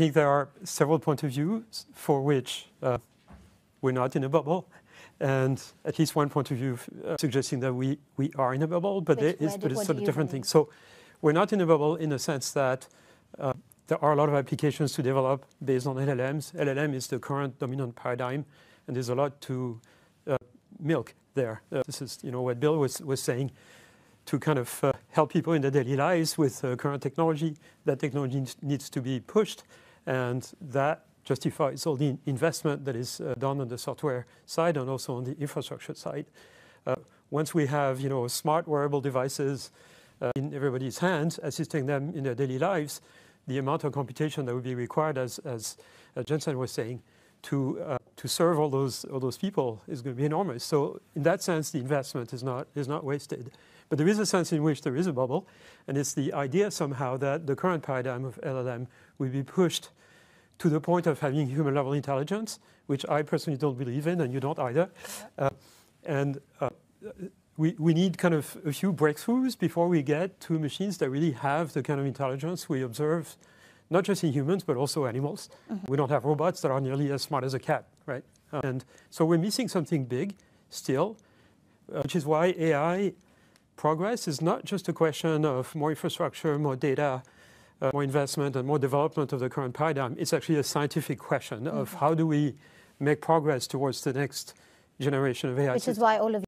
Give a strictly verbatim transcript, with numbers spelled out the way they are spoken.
think there are several points of views for which uh, we're not in a bubble, and at least one point of view uh, suggesting that we, we are in a bubble, but there is but it's sort of different things. So we're not in a bubble in the sense that uh, there are a lot of applications to develop based on L L Ms. L L M is the current dominant paradigm, and there's a lot to uh, milk there. Uh, this is, you know, what Bill was, was saying, to kind of uh, help people in their daily lives with uh, current technology. That technology needs to be pushed, and that justifies all the investment that is uh, done on the software side and also on the infrastructure side. Uh, once we have, you know, smart wearable devices uh, in everybody's hands, assisting them in their daily lives, the amount of computation that would be required, as, as uh, Jensen was saying, to uh, to serve all those all those people is going to be enormous. So in that sense, the investment is not is not wasted. But there is a sense in which there is a bubble, and it's the idea somehow that the current paradigm of L L M will be pushed to the point of having human level intelligence, which I personally don't believe in, and you don't either. Uh, and uh, we, we need kind of a few breakthroughs before we get to machines that really have the kind of intelligence we observe, not just in humans, but also animals. Mm-hmm. We don't have robots that are nearly as smart as a cat, right? Uh, and so we're missing something big still, uh, which is why A I progress is not just a question of more infrastructure, more data, Uh, more investment and more development of the current paradigm. It's actually a scientific question, mm-hmm, of how do we make progress towards the next generation of A I. Which is why all of